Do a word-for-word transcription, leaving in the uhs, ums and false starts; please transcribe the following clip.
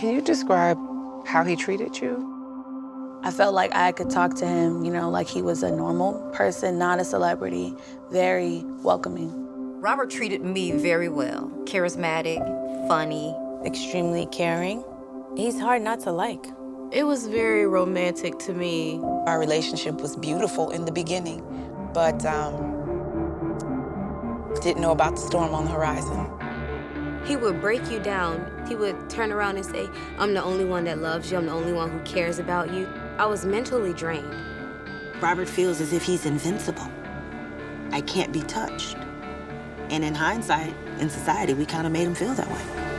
Can you describe how he treated you? I felt like I could talk to him, you know, like he was a normal person, not a celebrity, very welcoming. Robert treated me very well, charismatic, funny. Extremely caring. He's hard not to like. It was very romantic to me. Our relationship was beautiful in the beginning, but um, didn't know about the storm on the horizon. He would break you down. He would turn around and say, I'm the only one that loves you. I'm the only one who cares about you. I was mentally drained. Robert feels as if he's invincible. I can't be touched. And in hindsight, in society, we kind of made him feel that way.